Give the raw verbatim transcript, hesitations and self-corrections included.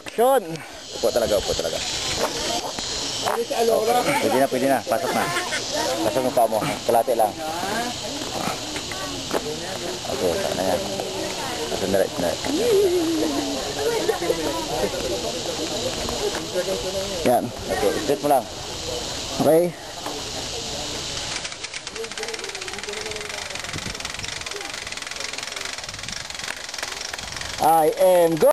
Action. Upo talaga, upo talaga. Okay. Pwede na, pwede na. Pasok na. Pasok mo pa mo. Kalate lang. Okay, sana yan. Pasok na right, na. Yan. Okay, straight mo lang. Okay. I am good.